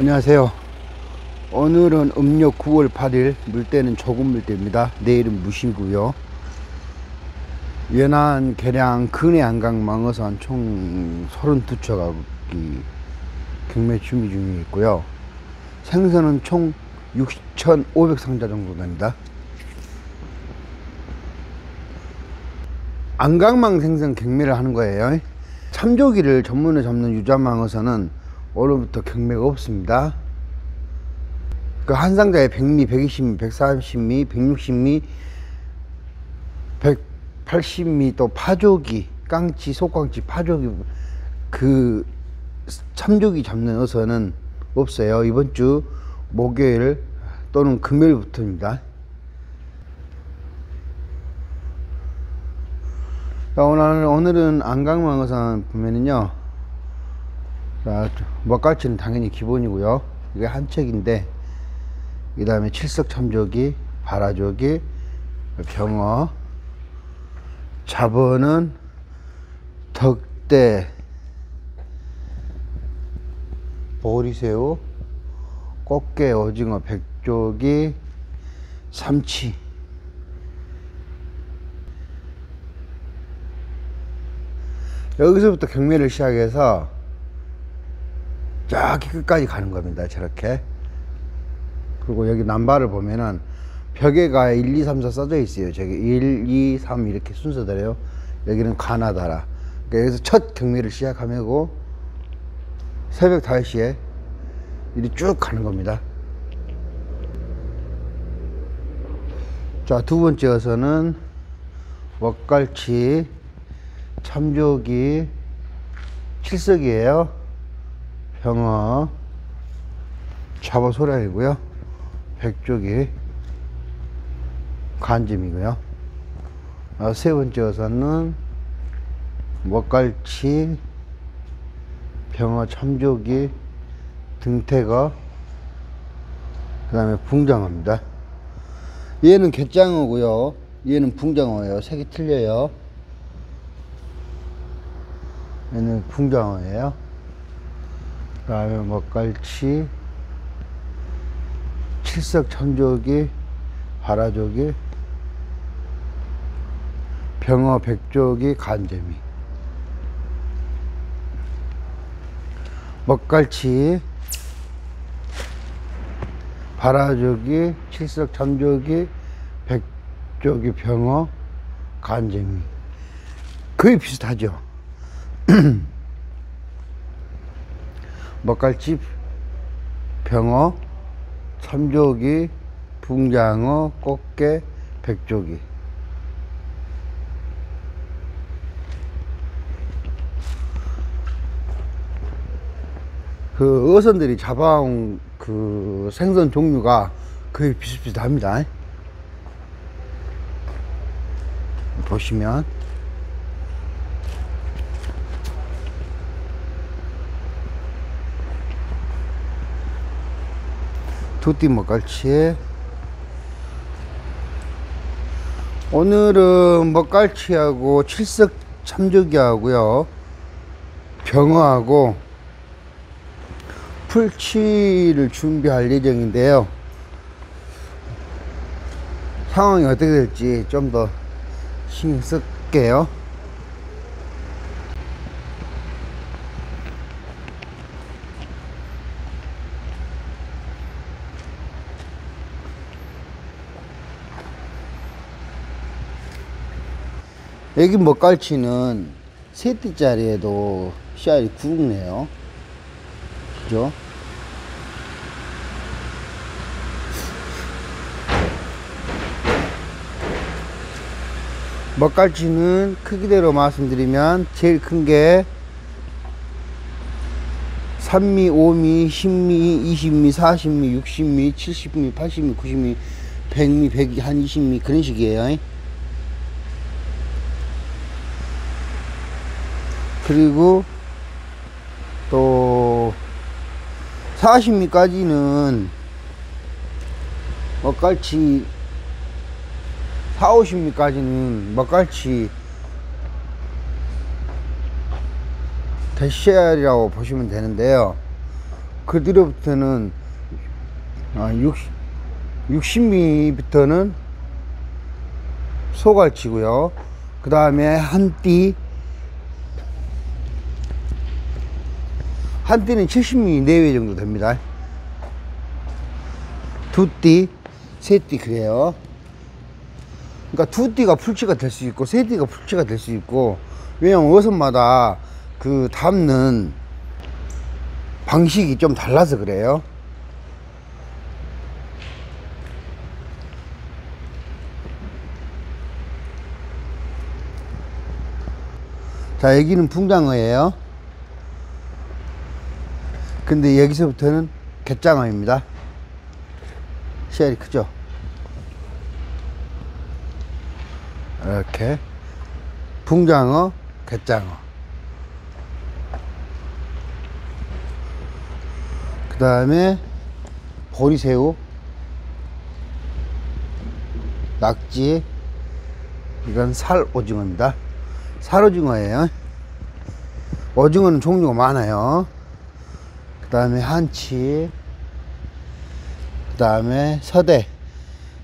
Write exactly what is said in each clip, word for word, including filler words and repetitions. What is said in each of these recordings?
안녕하세요. 오늘은 음력 구월 팔일, 물때는 조금 물때입니다. 내일은 무시고요. 연안, 계량, 근해 안강망어선 총 삼십이 척이 경매 준비 중에 있고요. 생선은 총 육천 오백 상자 정도 됩니다. 안강망 생선 경매를 하는 거예요. 참조기를 전문에 잡는 유자망어선은 오늘부터 경매가 없습니다. 그 한 상자에 백미, 백이십미, 백사십미, 백육십미, 백팔십미, 또 파조기, 깡치, 속광치, 파조기, 그 참조기 잡는 어선은 없어요. 이번 주 목요일 또는 금요일부터입니다. 자, 오늘, 오늘은 안강망어선 보면은요, 자, 먹갈치는 당연히 기본이고요. 이게 한 척인데, 그 다음에 칠석 참조기, 바라조기, 병어, 잡어는 덕대, 보리새우, 꽃게, 오징어, 백조기, 삼치. 여기서부터 경매를 시작해서 저기 끝까지 가는 겁니다. 저렇게. 그리고 여기 남바를 보면은 벽에가 일, 이, 삼, 사 써져 있어요. 저기 일, 이, 삼 이렇게 순서대로요. 여기는 가나다라. 그러니까 여기서 첫 경매를 시작하고 새벽 다섯 시에 이리 쭉 가는 겁니다. 자, 두 번째 어선은 먹갈치, 참조기, 칠석이에요. 병어, 잡어 소량이고요. 백조기, 간짐이고요. 아, 세 번째 어선은 먹갈치, 병어, 참조기, 등태거, 그 다음에 붕장어입니다. 얘는 갯장어고요. 얘는 붕장어예요. 색이 틀려요. 얘는 붕장어예요. 그 다음에 먹갈치, 칠석 참조기, 바라조기, 병어, 백조기, 간재미. 먹갈치, 바라조기, 칠석 참조기, 백조기, 병어, 간재미. 거의 비슷하죠. 먹갈치, 병어, 참조기, 붕장어, 꽃게, 백조기. 그 어선들이 잡아온 그 생선 종류가 거의 비슷비슷합니다. 보시면 두띠 먹갈치. 오늘은 먹갈치하고 칠석 참조기하고요, 병어하고 풀치를 준비할 예정인데요. 상황이 어떻게 될지 좀 더 신경 쓸게요. 여기 먹갈치는 세 띠짜리에도 씨알이 굵네요. 그죠? 먹갈치는 크기대로 말씀드리면 제일 큰 게 삼미, 오미, 십미, 이십미, 사십미, 육십미, 칠십미, 팔십미, 구십미, 백미, 백이, 한 이십미 그런 식이에요. 그리고 또 사십미까지는 먹갈치, 사오십미까지는 먹갈치 대씨알이라고 보시면 되는데요. 그 뒤로부터는 아, 육십 미터부터는 소갈치고요. 그 다음에 한띠, 한띠는 칠십 미터 내외 정도 됩니다. 두띠, 세띠 그래요. 그러니까 두띠가 풀치가 될 수 있고 세띠가 풀치가 될 수 있고, 왜냐면 어선마다 그 담는 방식이 좀 달라서 그래요. 자, 여기는 붕장어예요. 근데 여기서부터는 갯장어입니다. 쉘이 크죠? 이렇게 붕장어, 갯장어. 그 다음에 보리새우, 낙지. 이건 살오징어입니다. 살오징어예요. 오징어는 종류가 많아요. 그 다음에 한치, 그 다음에 서대.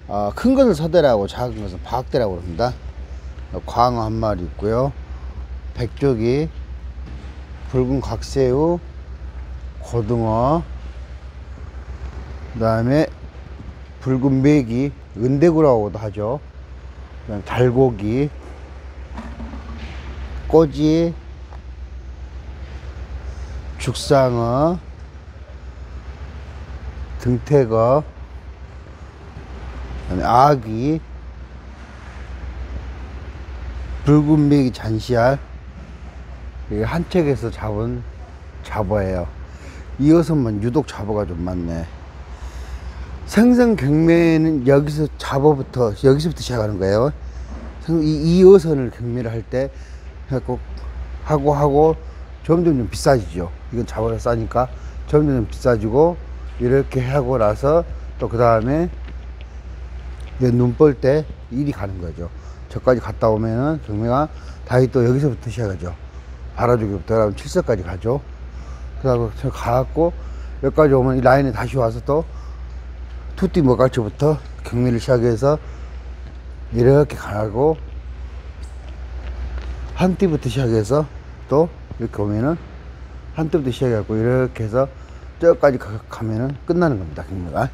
어, 큰 것은 서대라고 작은 것은 박대라고 합니다. 광어 한 마리 있고요. 백조기, 붉은 각새우, 고등어, 그 다음에 붉은메기, 은대구라고도 하죠. 그다음에 달고기, 꼬지, 죽상어, 등태거, 그다음에 아귀, 붉은메기, 잔시알. 이게 한척에서 잡은 잡어예요. 이 어선만 유독 잡어가 좀 많네. 생선 경매는 여기서 잡어부터 여기서부터 시작하는 거예요. 이, 이 어선을 경매를 할 때 하고 하고 하고 점점 좀 비싸지죠. 이건 잡어가 싸니까 점점 좀 비싸지고, 이렇게 하고 나서 또 그 다음에 눈 볼 때 일이 가는 거죠. 저까지 갔다 오면은 경매가 다시 또 여기서부터 시작하죠. 바라주기부터 하면 칠서까지 가죠. 그래서 저 가갖고 여기까지 오면 이 라인에 다시 와서 또 투띠 먹갈치부터 경매를 시작해서 이렇게 가고, 한띠부터 시작해서 또 이렇게 오면은 한띠부터 시작해갖고 이렇게 해서 저까지 가면은 끝나는 겁니다, 경매가.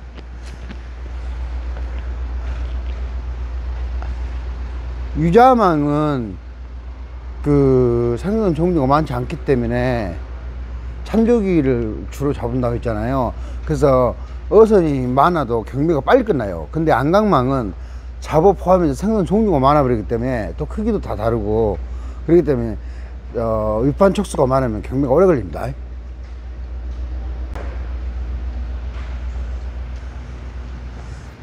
유자망은 그 생선 종류가 많지 않기 때문에 참조기를 주로 잡는다고 했잖아요. 그래서 어선이 많아도 경매가 빨리 끝나요. 근데 안강망은 잡어 포함해서 생선 종류가 많아 버리기 때문에 또 크기도 다 다르고, 그렇기 때문에 어, 위판 척수가 많으면 경매가 오래 걸립니다.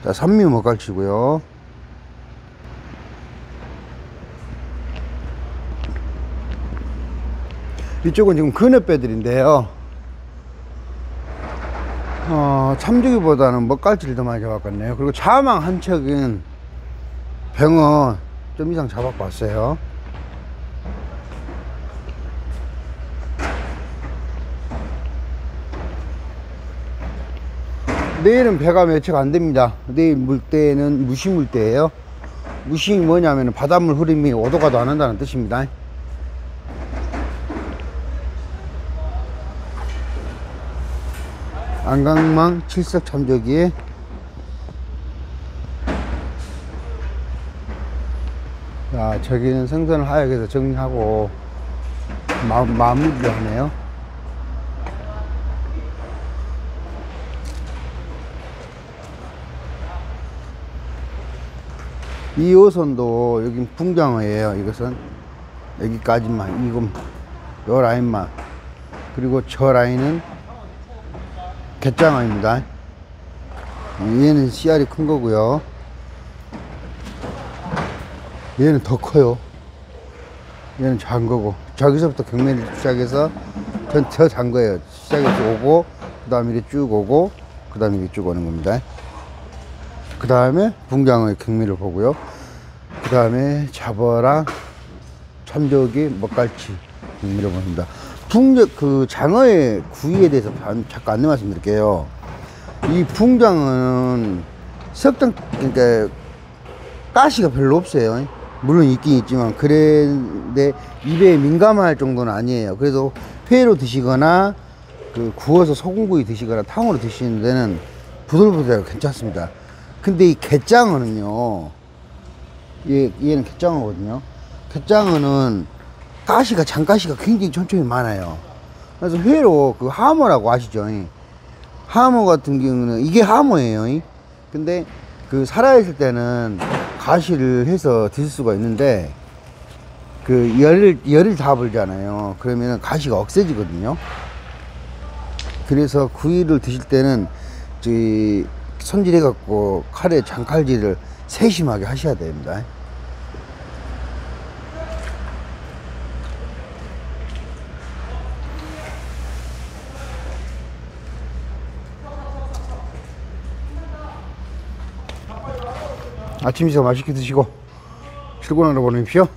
자, 산미 먹갈치고요. 이쪽은 지금 근어뼈들인데요. 어, 참조기보다는 먹갈치를 더 많이 잡았겠네요. 그리고 자망 한 척은 병어 좀 이상 잡았고 왔어요. 내일은 배가 매척 안 됩니다. 내일 물때는 무시 물때예요. 무시이 뭐냐면 바닷물 흐름이 오도가도 안 한다는 뜻입니다. 안강망, 칠석, 참조기. 자, 저기는 생선을 하얗게 해서 정리하고 마, 마무리를 하네요. 이 어선도 여긴 붕장어예요. 이것은 여기까지만, 이건 요 라인만. 그리고 저 라인은 갯장어입니다. 얘는 씨알이 큰 거고요. 얘는 더 커요. 얘는 작은 거고, 저기서부터 경매를 시작해서 전 저 잔 거예요. 시작해서 오고, 그 다음에 이렇게 쭉 오고, 그 다음에 이렇게 쭉 오는 겁니다. 그 다음에 붕장어의 경매를 보고요. 그 다음에 잡어랑 참조기, 먹갈치 경매를 봅니다. 붕, 그 장어의 구이에 대해서 잠깐 안내 말씀드릴게요. 이 붕장어는 석당, 그러니까 가시가 별로 없어요. 물론 있긴 있지만, 그런데 입에 민감할 정도는 아니에요. 그래서 회로 드시거나 그 구워서 소금구이 드시거나 탕으로 드시는 데는 부들부들해서 괜찮습니다. 근데 이 갯장어는요, 얘, 얘는 갯장어거든요. 갯장어는 가시가, 장가시가 굉장히 천천히 많아요. 그래서 회로 그 하모라고 아시죠? 하모 같은 경우는 이게 하모예요. 근데 그 살아있을 때는 가시를 해서 드실 수가 있는데, 그 열을, 열을 다 불잖아요. 그러면 가시가 억세지거든요. 그래서 구이를 드실 때는 저기 손질해갖고 칼에 장칼질을 세심하게 하셔야 됩니다. 아침 식사 맛있게 드시고 출근하러 보내십시오.